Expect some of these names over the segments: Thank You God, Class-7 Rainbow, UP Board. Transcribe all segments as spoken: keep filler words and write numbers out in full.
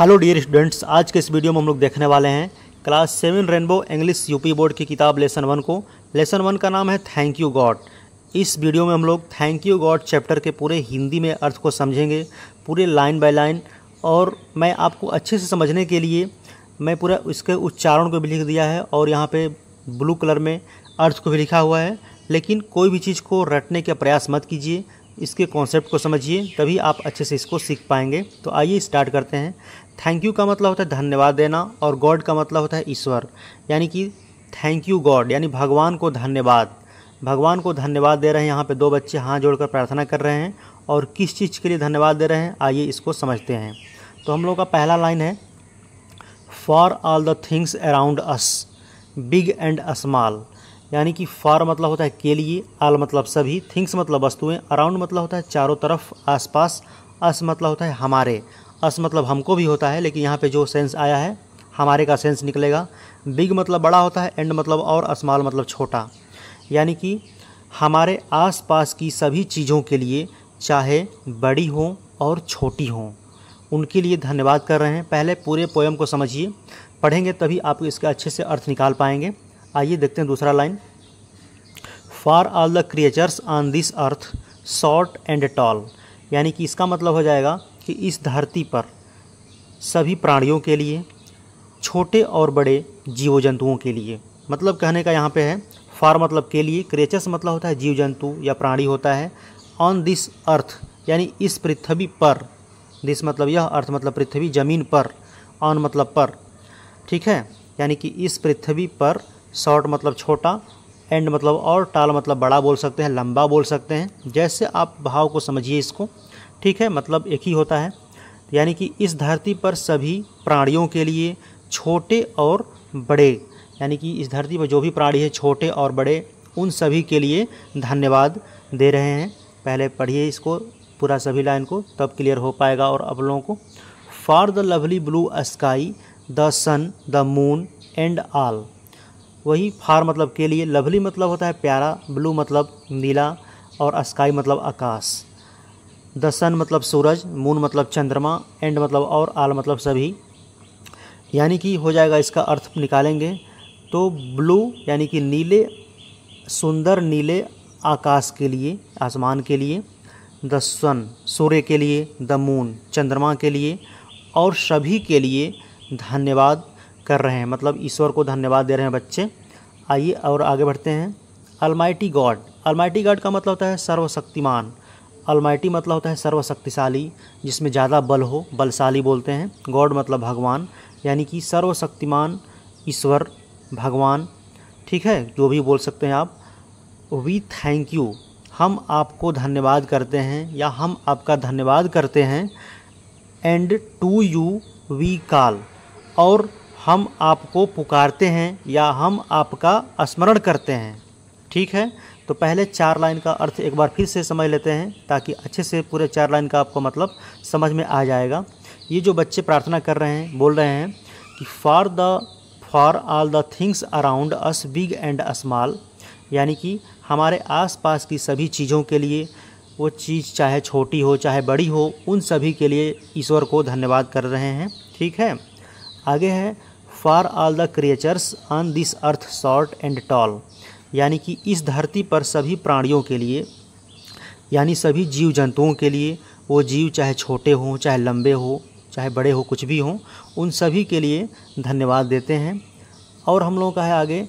Hello dear students, आज के इस वीडियो में हम लोग देखने वाले हैं class seven rainbow English UP board की किताब लेसन वन को। लेसन वन का नाम है थैंक यू गॉड। इस वीडियो में हम लोग थैंक यू गॉड चैप्टर के पूरे हिंदी में अर्थ को समझेंगे, पूरे लाइन बाय लाइन। और मैं आपको अच्छे से समझने के लिए मैं पूरा इसके उच्चारण को भी लिख दिया है और यहाँ पर ब्लू कलर में अर्थ को भी लिखा हुआ है। लेकिन कोई भी चीज़ को रटने का प्रयास मत कीजिए, इसके कॉन्सेप्ट को समझिए, तभी आप अच्छे से इसको सीख पाएंगे। तो आइए स्टार्ट करते हैं। थैंक यू का मतलब होता है धन्यवाद देना और गॉड का मतलब होता है ईश्वर, यानी कि थैंक यू गॉड यानी भगवान को धन्यवाद। भगवान को धन्यवाद दे रहे हैं। यहाँ पे दो बच्चे हाथ जोड़कर प्रार्थना कर रहे हैं और किस चीज़ के लिए धन्यवाद दे रहे हैं आइए इसको समझते हैं। तो हम लोग का पहला लाइन है for all the things around us big and small, यानी कि फॉर मतलब होता है के लिए, आल मतलब सभी, थिंग्स मतलब वस्तुएं, अराउंड मतलब होता है चारों तरफ आसपास, अस मतलब होता है हमारे, अस मतलब हमको भी होता है लेकिन यहाँ पे जो सेंस आया है हमारे का सेंस निकलेगा। बिग मतलब बड़ा होता है, एंड मतलब और, स्मॉल मतलब छोटा, यानी कि हमारे आसपास की सभी चीज़ों के लिए चाहे बड़ी हो और छोटी हो उनके लिए धन्यवाद कर रहे हैं। पहले पूरे पोएम को समझिए, पढ़ेंगे तभी आप इसका अच्छे से अर्थ निकाल पाएंगे। आइए देखते हैं दूसरा line. For all the creatures on this earth short and tall, यानी कि इसका मतलब हो जाएगा कि इस धरती पर सभी प्राणियों के लिए, छोटे और बड़े जीव जंतुओं के लिए, मतलब कहने का यहाँ पे है फॉर मतलब के लिए, क्रिएचर्स मतलब होता है जीव जंतु या प्राणी होता है, ऑन दिस अर्थ यानी इस पृथ्वी पर, दिस मतलब यह, अर्थ मतलब पृथ्वी, जमीन पर, ऑन मतलब पर, ठीक है, यानी कि इस पृथ्वी पर, शॉर्ट मतलब छोटा, एंड मतलब और, टाल मतलब बड़ा बोल सकते हैं, लंबा बोल सकते हैं, जैसे आप भाव को समझिए इसको, ठीक है, मतलब एक ही होता है। यानी कि इस धरती पर सभी प्राणियों के लिए छोटे और बड़े, यानी कि इस धरती पर जो भी प्राणी है छोटे और बड़े उन सभी के लिए धन्यवाद दे रहे हैं। पहले पढ़िए इसको पूरा सभी लाइन को, तब क्लियर हो पाएगा और आप लोगों को। For the lovely blue sky the sun the moon and all, वही फार मतलब के लिए, लवली मतलब होता है प्यारा, ब्लू मतलब नीला और स्काई मतलब आकाश, द सन मतलब सूरज, मून मतलब चंद्रमा, एंड मतलब और, आल मतलब सभी, यानी कि हो जाएगा इसका अर्थ निकालेंगे तो ब्लू यानी कि नीले, सुंदर नीले आकाश के लिए, आसमान के लिए, द सन सूर्य के लिए, द मून चंद्रमा के लिए, और सभी के लिए धन्यवाद कर रहे हैं, मतलब ईश्वर को धन्यवाद दे रहे हैं बच्चे। आइए और आगे बढ़ते हैं। अलमाइटी गॉड, अलमाइटी गॉड का मतलब होता है सर्वशक्तिमान, अलमाइटी मतलब होता है सर्वशक्तिशाली, जिसमें ज़्यादा बल हो, बलशाली बोलते हैं। गॉड मतलब भगवान, यानी कि सर्वशक्तिमान ईश्वर भगवान, ठीक है, जो भी बोल सकते हैं आप। वी थैंक यू, हम आपको धन्यवाद करते हैं या हम आपका धन्यवाद करते हैं। And to you we call, और हम आपको पुकारते हैं या हम आपका स्मरण करते हैं, ठीक है। तो पहले चार लाइन का अर्थ एक बार फिर से समझ लेते हैं ताकि अच्छे से पूरे चार लाइन का आपको मतलब समझ में आ जाएगा। ये जो बच्चे प्रार्थना कर रहे हैं, बोल रहे हैं कि for the for all the things around us big and small, यानी कि हमारे आसपास की सभी चीज़ों के लिए, वो चीज़ चाहे छोटी हो चाहे बड़ी हो उन सभी के लिए ईश्वर को धन्यवाद कर रहे हैं, ठीक है। आगे है for all the creatures on this earth short and tall, यानी कि इस धरती पर सभी प्राणियों के लिए, यानी सभी जीव जंतुओं के लिए, वो जीव चाहे छोटे हों चाहे लंबे हो चाहे बड़े हो कुछ भी हों, उन सभी के लिए धन्यवाद देते हैं। और हम लोगों का है आगे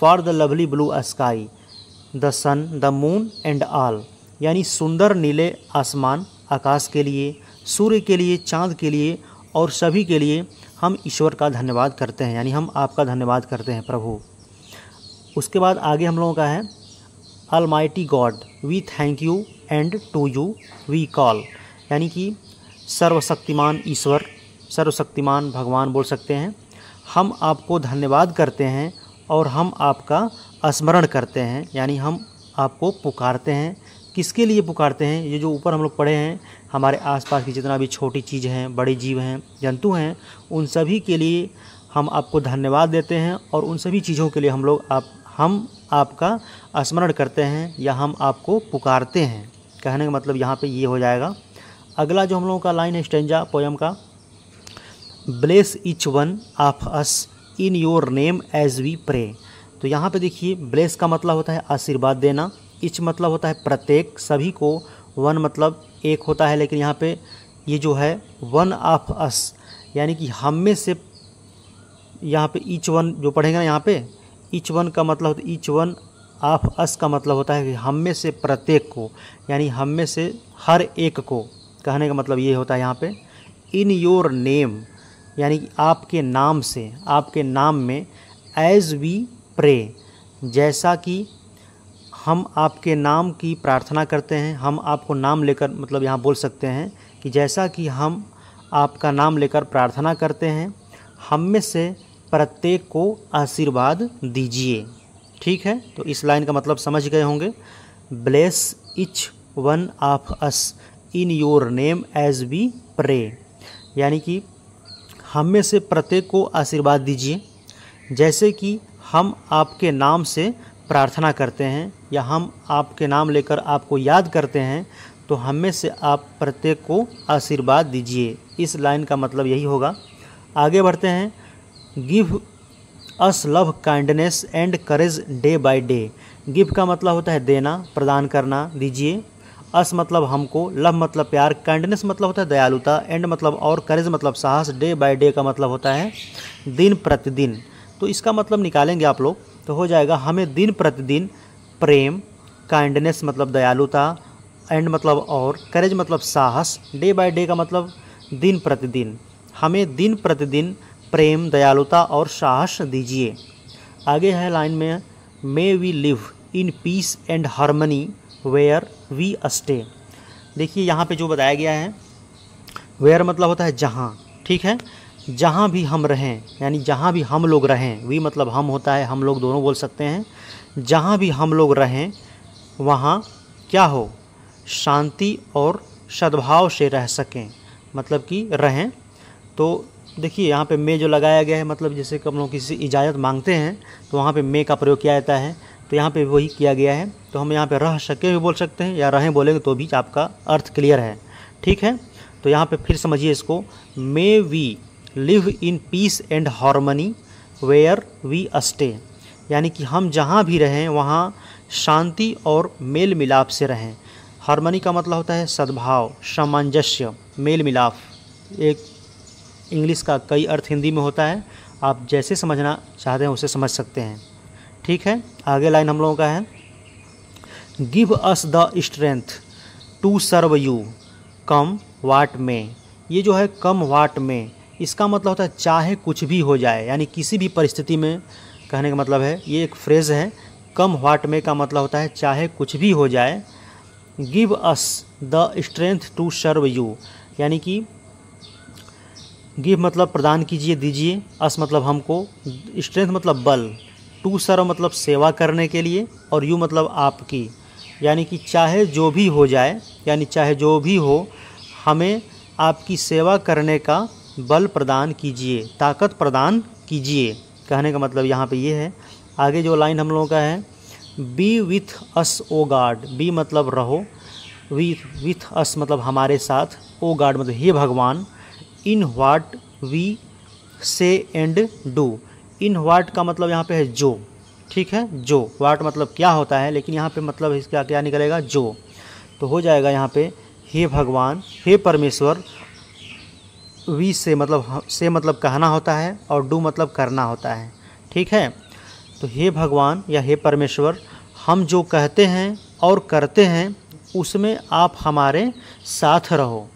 for the lovely blue sky the sun the moon and all, यानी सुंदर नीले आसमान आकाश के लिए, सूर्य के लिए, चाँद के लिए और सभी के लिए हम ईश्वर का धन्यवाद करते हैं, यानी हम आपका धन्यवाद करते हैं प्रभु। उसके बाद आगे हम लोगों का है almighty God we thank you and to you we call, यानी कि सर्वशक्तिमान ईश्वर, सर्वशक्तिमान भगवान बोल सकते हैं, हम आपको धन्यवाद करते हैं और हम आपका स्मरण करते हैं, यानी हम आपको पुकारते हैं। किसके लिए पुकारते हैं? ये जो ऊपर हम लोग पढ़े हैं, हमारे आसपास की जितना भी छोटी चीज़ हैं, बड़े जीव हैं, जंतु हैं, उन सभी के लिए हम आपको धन्यवाद देते हैं और उन सभी चीज़ों के लिए हम लोग आप हम आपका स्मरण करते हैं या हम आपको पुकारते हैं, कहने का मतलब यहाँ पे ये हो जाएगा। अगला जो हम लोगों का लाइन है स्टेंजा पोएम का, bless each one of us in your name as we pray. तो यहाँ पे देखिए ब्लेस का मतलब होता है आशीर्वाद देना, ईच मतलब होता है प्रत्येक, सभी को, वन मतलब एक होता है, लेकिन यहाँ पे ये जो है वन ऑफ अस यानी कि हम में से, यहाँ पे ईच वन जो पढ़ेंगे ना, यहाँ पे ईच वन का मतलब होता है, ईच वन ऑफ अस का मतलब होता है कि हम में से प्रत्येक को, यानी हम में से हर एक को, कहने का मतलब ये होता है यहाँ पे। इन योर नेम यानी आपके नाम से, आपके नाम में, एज वी प्रे जैसा कि हम आपके नाम की प्रार्थना करते हैं। हम आपको नाम लेकर, मतलब यहाँ बोल सकते हैं कि जैसा कि हम आपका नाम लेकर प्रार्थना करते हैं, हम में से प्रत्येक को आशीर्वाद दीजिए। ठीक है, तो इस लाइन का मतलब समझ गए होंगे। Bless each one of us in your name as we pray, यानी कि हम में से प्रत्येक को आशीर्वाद दीजिए जैसे कि हम आपके नाम से प्रार्थना करते हैं, या हम आपके नाम लेकर आपको याद करते हैं, तो हम में से आप प्रत्येक को आशीर्वाद दीजिए। इस लाइन का मतलब यही होगा। आगे बढ़ते हैं। Give us love kindness and courage day by day. Give का मतलब होता है देना, प्रदान करना, दीजिए। अस मतलब हमको, लव मतलब प्यार, काइंडनेस मतलब होता है दयालुता, एंड मतलब और, करेज मतलब साहस, डे बाय डे का मतलब होता है दिन प्रतिदिन। तो इसका मतलब निकालेंगे आप लोग तो हो जाएगा, हमें दिन प्रतिदिन प्रेम, काइंडनेस मतलब दयालुता, एंड मतलब और, करेज मतलब साहस, डे बाय डे का मतलब दिन प्रतिदिन, हमें दिन प्रतिदिन प्रेम, दयालुता और साहस दीजिए। आगे है लाइन में, may we live in peace and harmony where we stay. देखिए यहाँ पे जो बताया गया है, वेयर मतलब होता है जहाँ, ठीक है, जहाँ भी हम रहें, यानी जहाँ भी हम लोग रहें, वी मतलब हम होता है, हम लोग दोनों बोल सकते हैं, जहाँ भी हम लोग रहें वहाँ क्या हो, शांति और सद्भाव से रह सकें, मतलब कि रहें। तो देखिए यहाँ पे मे जो लगाया गया है, मतलब जैसे कि हम लोग किसी इजाज़त मांगते हैं तो वहाँ पे मे का प्रयोग किया जाता है, तो यहाँ पे वही किया गया है। तो हम यहाँ पे रह सके भी बोल सकते हैं, या रहें बोलेंगे तो भी आपका अर्थ क्लियर है। ठीक है, तो यहाँ पे फिर समझिए इसको, may we live in peace and harmony where we stay, यानी कि हम जहाँ भी रहें वहाँ शांति और मेल मिलाप से रहें। हार्मनी का मतलब होता है सद्भाव, सामंजस्य, मेल मिलाप। एक इंग्लिश का कई अर्थ हिंदी में होता है, आप जैसे समझना चाहते हैं उसे समझ सकते हैं। ठीक है, आगे लाइन हम लोगों का है, give us the strength to serve you come what में। ये जो है कम वाट में, इसका मतलब होता है चाहे कुछ भी हो जाए, यानी किसी भी परिस्थिति में, कहने का मतलब है, ये एक फ्रेज़ है। कम वाट में का मतलब होता है चाहे कुछ भी हो जाए। Give us the strength to serve you, यानी कि गिव मतलब प्रदान कीजिए, दीजिए, अस मतलब हमको, स्ट्रेंथ मतलब बल, टू सर्व मतलब सेवा करने के लिए, और यू मतलब आपकी, यानी कि चाहे जो भी हो जाए, यानी चाहे जो भी हो, हमें आपकी सेवा करने का बल प्रदान कीजिए, ताकत प्रदान कीजिए, कहने का मतलब यहाँ पे ये है। आगे जो लाइन हम लोगों का है, be with us O God. Be मतलब रहो, वी विथ अस मतलब हमारे साथ, ओ गॉड मतलब हे भगवान, in what we say and do. In what का मतलब यहाँ पे है जो, ठीक है, जो, व्हाट मतलब क्या होता है, लेकिन यहाँ पे मतलब इसका क्या निकलेगा, जो, तो हो जाएगा यहाँ पे हे भगवान, हे परमेश्वर, वी से मतलब से मतलब कहना होता है, और डू मतलब करना होता है। ठीक है, तो हे भगवान या हे परमेश्वर, हम जो कहते हैं और करते हैं उसमें आप हमारे साथ रहो।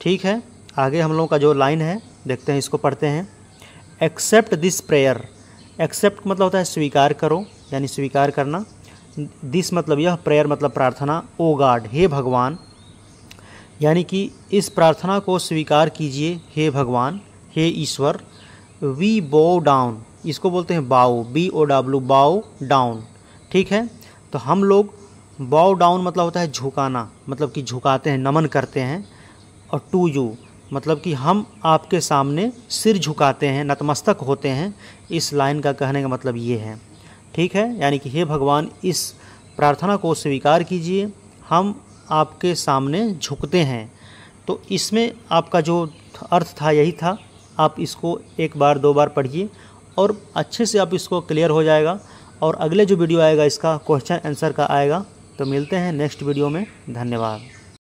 ठीक है, आगे हम लोगों का जो लाइन है देखते हैं, इसको पढ़ते हैं। Accept this prayer. एक्सेप्ट मतलब होता है स्वीकार करो, यानी स्वीकार करना। दिस मतलब यह, प्रेयर मतलब प्रार्थना, ओ गॉड हे भगवान, यानी कि इस प्रार्थना को स्वीकार कीजिए हे भगवान, हे ईश्वर। वी बो डाउन, इसको बोलते हैं bow, B O W, bow down. ठीक है, तो हम लोग बाओ डाउन मतलब होता है झुकाना, मतलब कि झुकाते हैं, नमन करते हैं, और टू यू मतलब कि हम आपके सामने सिर झुकाते हैं, नतमस्तक होते हैं। इस लाइन का कहने का मतलब ये है। ठीक है, यानी कि हे भगवान, इस प्रार्थना को स्वीकार कीजिए, हम आपके सामने झुकते हैं। तो इसमें आपका जो अर्थ था यही था आप इसको एक बार दो बार पढ़िए और अच्छे से आप इसको क्लियर हो जाएगा। और अगले जो वीडियो आएगा इसका क्वेश्चन आंसर का आएगा। तो मिलते हैं नेक्स्ट वीडियो में। धन्यवाद।